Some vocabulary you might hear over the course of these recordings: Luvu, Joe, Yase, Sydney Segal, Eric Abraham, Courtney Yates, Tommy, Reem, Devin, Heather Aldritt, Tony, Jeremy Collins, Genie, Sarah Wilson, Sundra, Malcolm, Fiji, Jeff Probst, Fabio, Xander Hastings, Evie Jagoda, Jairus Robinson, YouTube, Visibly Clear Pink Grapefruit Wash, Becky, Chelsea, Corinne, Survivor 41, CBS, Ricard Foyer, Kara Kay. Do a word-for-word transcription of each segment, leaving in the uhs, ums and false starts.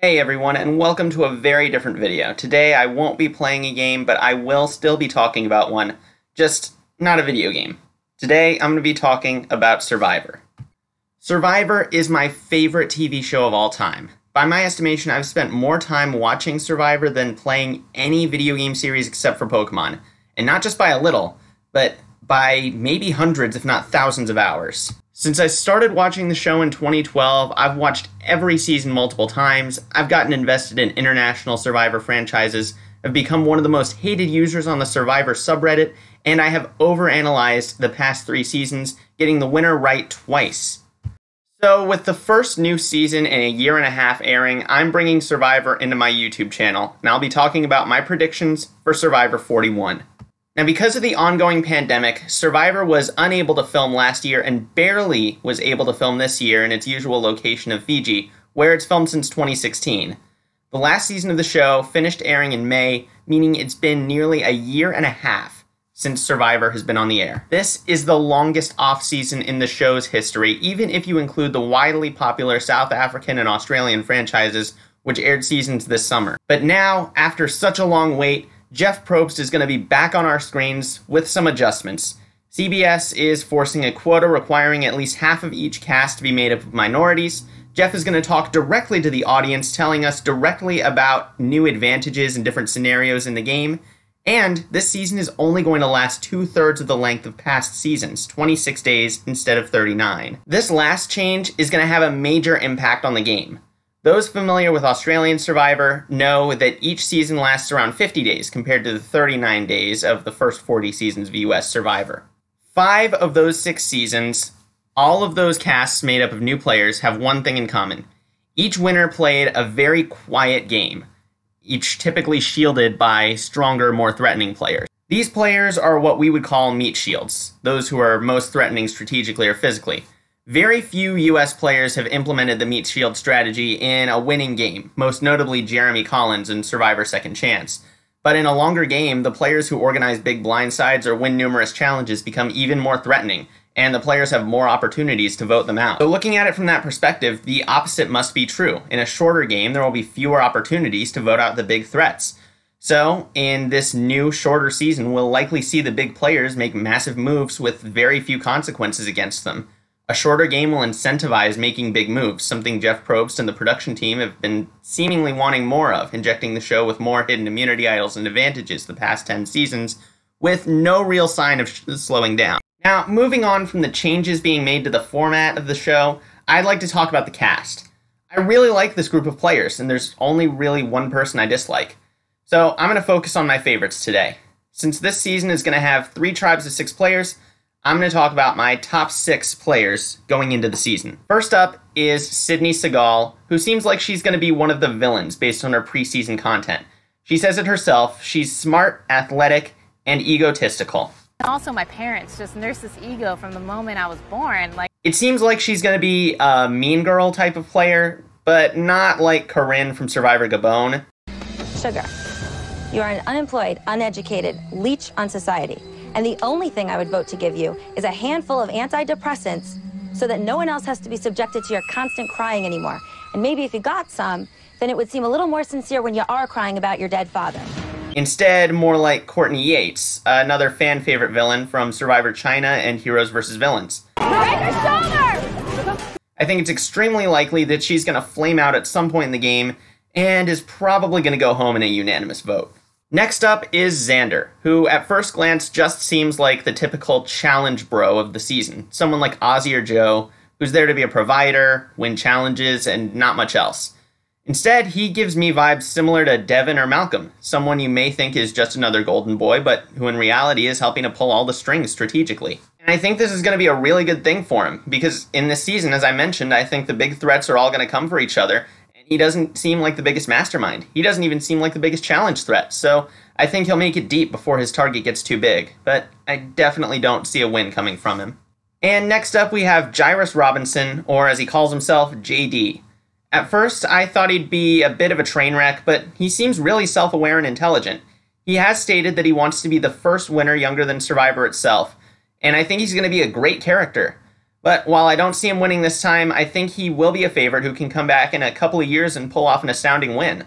Hey everyone, and welcome to a very different video. Today I won't be playing a game, but I will still be talking about one, just not a video game. Today I'm going to be talking about Survivor. Survivor is my favorite T V show of all time. By my estimation, I've spent more time watching Survivor than playing any video game series except for Pokemon. And not just by a little, but by maybe hundreds if not thousands of hours. Since I started watching the show in twenty twelve, I've watched every season multiple times, I've gotten invested in international Survivor franchises, I've become one of the most hated users on the Survivor subreddit, and I have overanalyzed the past three seasons, getting the winner right twice. So with the first new season in a year and a half airing, I'm bringing Survivor into my YouTube channel, and I'll be talking about my predictions for Survivor forty-one. Now, because of the ongoing pandemic, Survivor was unable to film last year and barely was able to film this year in its usual location of Fiji, where it's filmed since twenty sixteen. The last season of the show finished airing in May, meaning it's been nearly a year and a half since Survivor has been on the air. This is the longest off-season in the show's history, even if you include the widely popular South African and Australian franchises, which aired seasons this summer. But now, after such a long wait, Jeff Probst is going to be back on our screens with some adjustments. C B S is forcing a quota requiring at least half of each cast to be made up of minorities. Jeff is going to talk directly to the audience, telling us directly about new advantages and different scenarios in the game. And this season is only going to last two-thirds of the length of past seasons, twenty-six days instead of thirty-nine. This last change is going to have a major impact on the game. Those familiar with Australian Survivor know that each season lasts around fifty days compared to the thirty-nine days of the first forty seasons of U S Survivor. Five of those six seasons, all of those casts made up of new players, have one thing in common. Each winner played a very quiet game, each typically shielded by stronger, more threatening players. These players are what we would call meat shields, those who are most threatening strategically or physically. Very few U S players have implemented the meat shield strategy in a winning game, most notably Jeremy Collins in Survivor Second Chance. But in a longer game, the players who organize big blindsides or win numerous challenges become even more threatening, and the players have more opportunities to vote them out. So looking at it from that perspective, the opposite must be true. In a shorter game, there will be fewer opportunities to vote out the big threats. So, in this new, shorter season, we'll likely see the big players make massive moves with very few consequences against them. A shorter game will incentivize making big moves, something Jeff Probst and the production team have been seemingly wanting more of, injecting the show with more hidden immunity idols and advantages the past ten seasons, with no real sign of sh slowing down. Now, moving on from the changes being made to the format of the show, I'd like to talk about the cast. I really like this group of players, and there's only really one person I dislike. So I'm going to focus on my favorites today. Since this season is going to have three tribes of six players, I'm going to talk about my top six players going into the season. First up is Sydney Segal, who seems like she's going to be one of the villains based on her preseason content. She says it herself, she's smart, athletic, and egotistical. Also, my parents just nursed this ego from the moment I was born. Like, it seems like she's going to be a mean girl type of player, but not like Corinne from Survivor Gabon. Sugar, you are an unemployed, uneducated leech on society. And the only thing I would vote to give you is a handful of antidepressants so that no one else has to be subjected to your constant crying anymore. And maybe if you got some, then it would seem a little more sincere when you are crying about your dead father. Instead, more like Courtney Yates, another fan favorite villain from Survivor China and Heroes versus. Villains. Break her shoulder! I think it's extremely likely that she's going to flame out at some point in the game and is probably going to go home in a unanimous vote. Next up is Xander, who at first glance just seems like the typical challenge bro of the season. Someone like Ozzy or Joe, who's there to be a provider, win challenges, and not much else. Instead, he gives me vibes similar to Devin or Malcolm, someone you may think is just another golden boy, but who in reality is helping to pull all the strings strategically. And I think this is going to be a really good thing for him, because in this season, as I mentioned, I think the big threats are all going to come for each other, he doesn't seem like the biggest mastermind. He doesn't even seem like the biggest challenge threat, so I think he'll make it deep before his target gets too big, but I definitely don't see a win coming from him. And next up we have Jairus Robinson, or as he calls himself, J D. At first I thought he'd be a bit of a train wreck, but he seems really self-aware and intelligent. He has stated that he wants to be the first winner younger than Survivor itself, and I think he's going to be a great character. But while I don't see him winning this time, I think he will be a favorite who can come back in a couple of years and pull off an astounding win.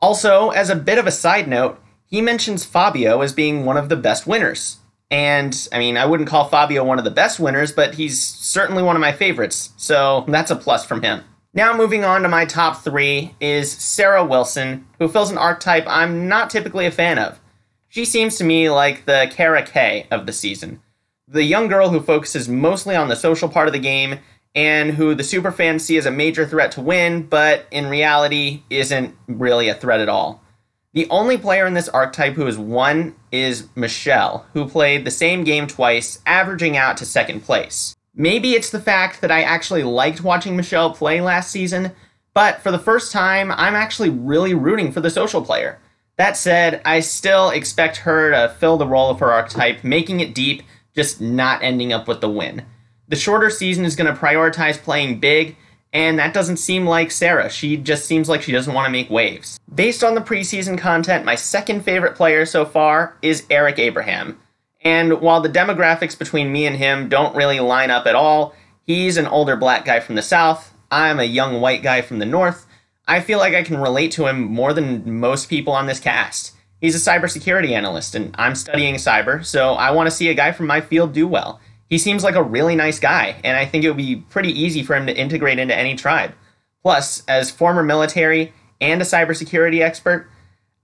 Also, as a bit of a side note, he mentions Fabio as being one of the best winners. And, I mean, I wouldn't call Fabio one of the best winners, but he's certainly one of my favorites, so that's a plus from him. Now moving on to my top three is Sarah Wilson, who fills an archetype I'm not typically a fan of. She seems to me like the Kara Kay of the season. The young girl who focuses mostly on the social part of the game, and who the superfans see as a major threat to win, but in reality isn't really a threat at all. The only player in this archetype who has won is Michelle, who played the same game twice, averaging out to second place. Maybe it's the fact that I actually liked watching Michelle play last season, but for the first time, I'm actually really rooting for the social player. That said, I still expect her to fill the role of her archetype, making it deep, just not ending up with the win. The shorter season is going to prioritize playing big, and that doesn't seem like Sarah. She just seems like she doesn't want to make waves. Based on the preseason content, my second favorite player so far is Eric Abraham. And while the demographics between me and him don't really line up at all, he's an older black guy from the South, I'm a young white guy from the North, I feel like I can relate to him more than most people on this cast. He's a cybersecurity analyst, and I'm studying cyber, so I want to see a guy from my field do well. He seems like a really nice guy, and I think it would be pretty easy for him to integrate into any tribe. Plus, as former military and a cybersecurity expert,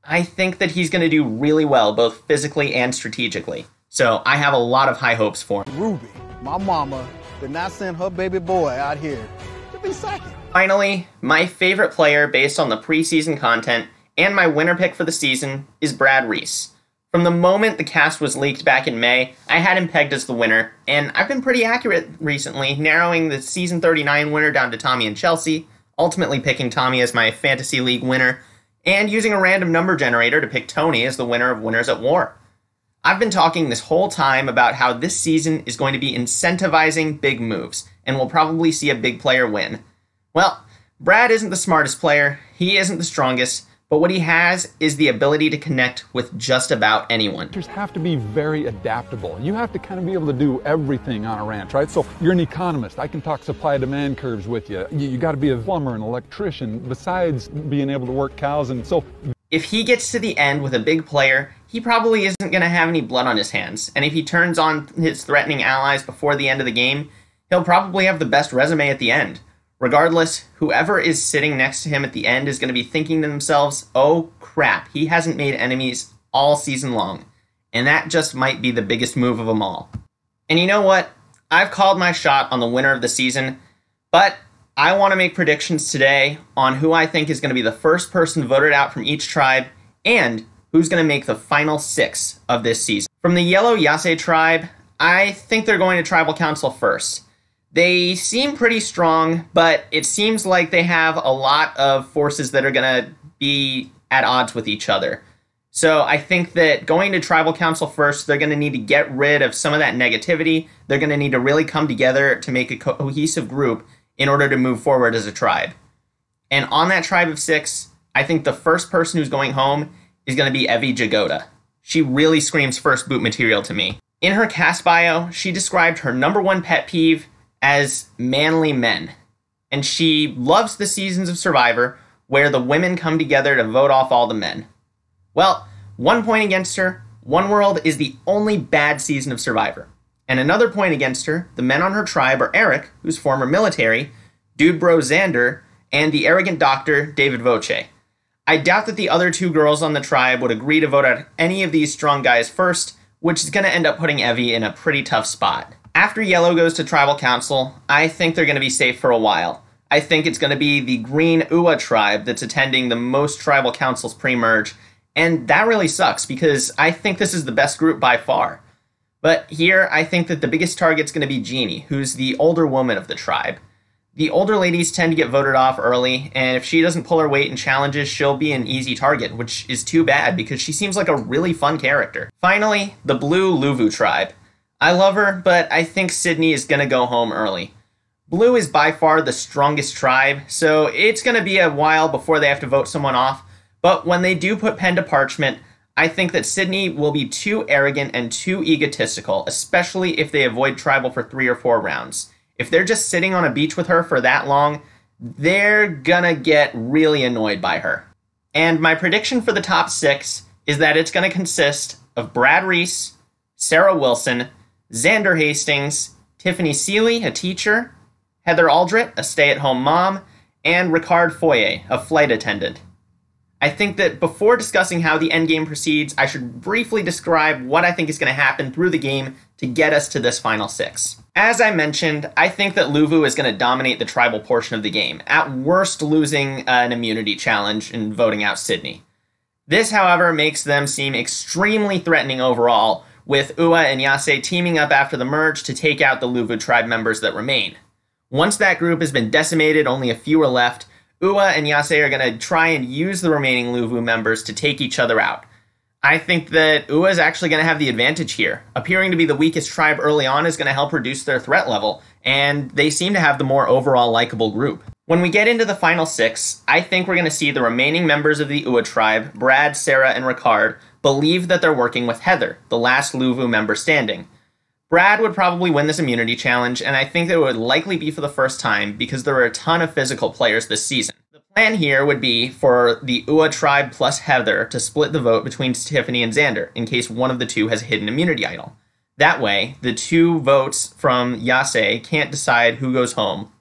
I think that he's going to do really well, both physically and strategically. So I have a lot of high hopes for him. Ruby, my mama, did not send her baby boy out here to be psychic. Finally, my favorite player based on the preseason content and my winner pick for the season is Brad Reese. From the moment the cast was leaked back in May, I had him pegged as the winner, and I've been pretty accurate recently, narrowing the season thirty-nine winner down to Tommy and Chelsea, ultimately picking Tommy as my fantasy league winner, and using a random number generator to pick Tony as the winner of Winners at War. I've been talking this whole time about how this season is going to be incentivizing big moves, and we'll probably see a big player win. Well, Brad isn't the smartest player, he isn't the strongest, but what he has is the ability to connect with just about anyone. You have to be very adaptable. You have to kind of be able to do everything on a ranch, right? So you're an economist. I can talk supply-demand curves with you. You, you got to be a plumber, an electrician, besides being able to work cows. And so if he gets to the end with a big player, he probably isn't going to have any blood on his hands. And if he turns on his threatening allies before the end of the game, he'll probably have the best resume at the end. Regardless, whoever is sitting next to him at the end is going to be thinking to themselves, oh crap, he hasn't made enemies all season long. And that just might be the biggest move of them all. And you know what? I've called my shot on the winner of the season, but I want to make predictions today on who I think is going to be the first person voted out from each tribe and who's going to make the final six of this season. From the Yellow Yase tribe, I think they're going to Tribal Council first. They seem pretty strong, but it seems like they have a lot of forces that are going to be at odds with each other. So I think that going to Tribal Council first, they're going to need to get rid of some of that negativity. They're going to need to really come together to make a co- cohesive group in order to move forward as a tribe. And on that tribe of six, I think the first person who's going home is going to be Evie Jagoda. She really screams first boot material to me. In her cast bio, she described her number one pet peeve as manly men, and she loves the seasons of Survivor where the women come together to vote off all the men. Well, one point against her, One World is the only bad season of Survivor. And another point against her, the men on her tribe are Eric, who's former military, Dude Bro Xander, and the arrogant doctor, David Voce. I doubt that the other two girls on the tribe would agree to vote out any of these strong guys first, which is going to end up putting Evie in a pretty tough spot. After Yellow goes to Tribal Council, I think they're going to be safe for a while. I think it's going to be the Green U A tribe that's attending the most Tribal Councils pre-merge, and that really sucks because I think this is the best group by far. But here, I think that the biggest target's going to be Genie, who's the older woman of the tribe. The older ladies tend to get voted off early, and if she doesn't pull her weight in challenges, she'll be an easy target, which is too bad because she seems like a really fun character. Finally, the Blue Luvu tribe. I love her, but I think Sydney is going to go home early. Blue is by far the strongest tribe, so it's going to be a while before they have to vote someone off, but when they do put pen to parchment, I think that Sydney will be too arrogant and too egotistical, especially if they avoid tribal for three or four rounds, If they're just sitting on a beach with her for that long, they're gonna get really annoyed by her. And my prediction for the top six is that it's gonna consist of Brad Reese, Sarah Wilson, Xander Hastings, Tiffany Seely, a teacher, Heather Aldritt, a stay-at-home mom, and Ricard Foyer, a flight attendant. I think that before discussing how the endgame proceeds, I should briefly describe what I think is going to happen through the game to get us to this final six. As I mentioned, I think that Luvu is going to dominate the tribal portion of the game, at worst losing an immunity challenge and voting out Sydney. This, however, makes them seem extremely threatening overall, with Uwa and Yase teaming up after the merge to take out the Luvu tribe members that remain. Once that group has been decimated, only a few are left. Uwa and Yase are going to try and use the remaining Luvu members to take each other out. I think that Uwa is actually going to have the advantage here. Appearing to be the weakest tribe early on is going to help reduce their threat level, and they seem to have the more overall likable group. When we get into the final six, I think we're going to see the remaining members of the Uwa tribe, Brad, Sarah, and Ricard, believe that they're working with Heather, the last Luvu member standing. Brad would probably win this immunity challenge, and I think that it would likely be for the first time because there were a ton of physical players this season. The plan here would be for the Uwa tribe plus Heather to split the vote between Tiffany and Xander in case one of the two has a hidden immunity idol. That way, the two votes from Yase can't decide who goes home.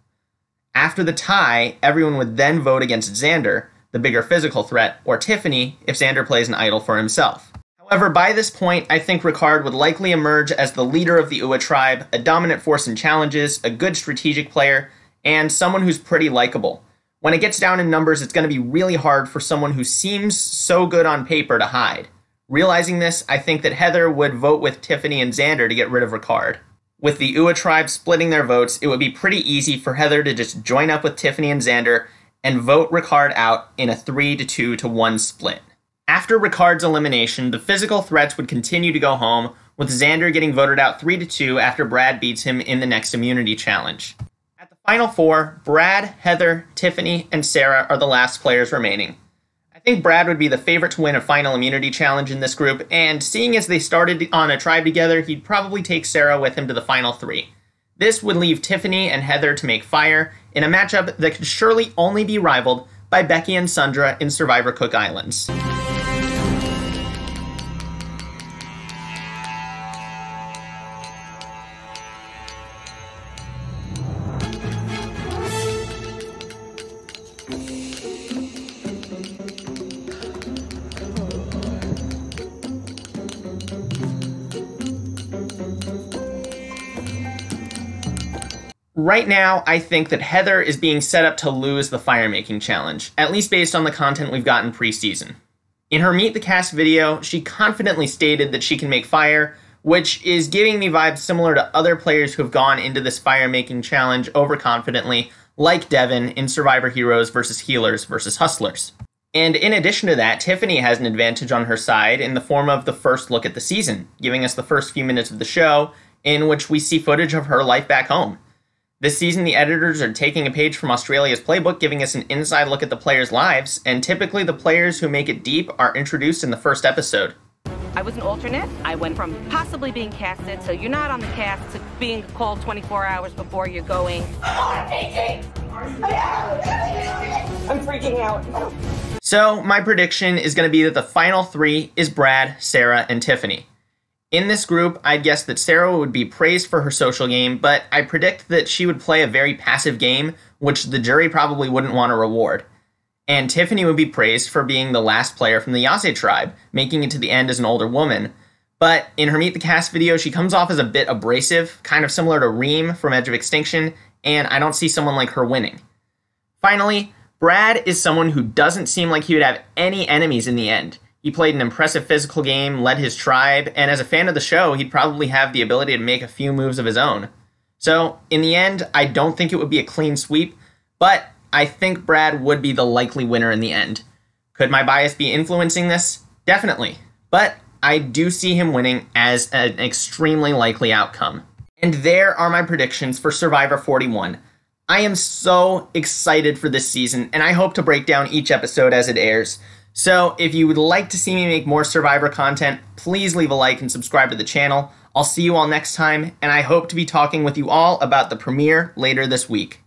After the tie, everyone would then vote against Xander, the bigger physical threat, or Tiffany if Xander plays an idol for himself. However, by this point, I think Ricard would likely emerge as the leader of the Uwa tribe, a dominant force in challenges, a good strategic player, and someone who's pretty likable. When it gets down in numbers, it's going to be really hard for someone who seems so good on paper to hide. Realizing this, I think that Heather would vote with Tiffany and Xander to get rid of Ricard. With the Uwa tribe splitting their votes, it would be pretty easy for Heather to just join up with Tiffany and Xander and vote Ricard out in a three to two to one split. After Ricard's elimination, the physical threats would continue to go home, with Xander getting voted out three to two after Brad beats him in the next immunity challenge. At the final four, Brad, Heather, Tiffany, and Sarah are the last players remaining. I think Brad would be the favorite to win a final immunity challenge in this group, and seeing as they started on a tribe together, he'd probably take Sarah with him to the final three. This would leave Tiffany and Heather to make fire in a matchup that could surely only be rivaled by Becky and Sundra in Survivor Cook Islands. Right now, I think that Heather is being set up to lose the fire-making challenge, at least based on the content we've gotten preseason. In her Meet the Cast video, she confidently stated that she can make fire, which is giving me vibes similar to other players who have gone into this fire-making challenge overconfidently, like Devin in Survivor Heroes versus Healers versus Hustlers. And in addition to that, Tiffany has an advantage on her side in the form of the first look at the season, giving us the first few minutes of the show in which we see footage of her life back home. This season, the editors are taking a page from Australia's playbook, giving us an inside look at the players' lives, and typically the players who make it deep are introduced in the first episode. I was an alternate. I went from possibly being casted, so you're not on the cast, to being called twenty-four hours before you're going. I'm freaking out. I'm freaking out. So my prediction is going to be that the final three is Brad, Sarah, and Tiffany. In this group, I'd guess that Sarah would be praised for her social game, but I predict that she would play a very passive game, which the jury probably wouldn't want to reward. And Tiffany would be praised for being the last player from the Yase tribe, making it to the end as an older woman. But in her Meet the Cast video, she comes off as a bit abrasive, kind of similar to Reem from Edge of Extinction, and I don't see someone like her winning. Finally, Brad is someone who doesn't seem like he would have any enemies in the end. He played an impressive physical game, led his tribe, and as a fan of the show, he'd probably have the ability to make a few moves of his own. So, in the end, I don't think it would be a clean sweep, but I think Brad would be the likely winner in the end. Could my bias be influencing this? Definitely. But I do see him winning as an extremely likely outcome. And there are my predictions for Survivor forty-one. I am so excited for this season, and I hope to break down each episode as it airs. So if you would like to see me make more Survivor content, please leave a like and subscribe to the channel. I'll see you all next time, and I hope to be talking with you all about the premiere later this week.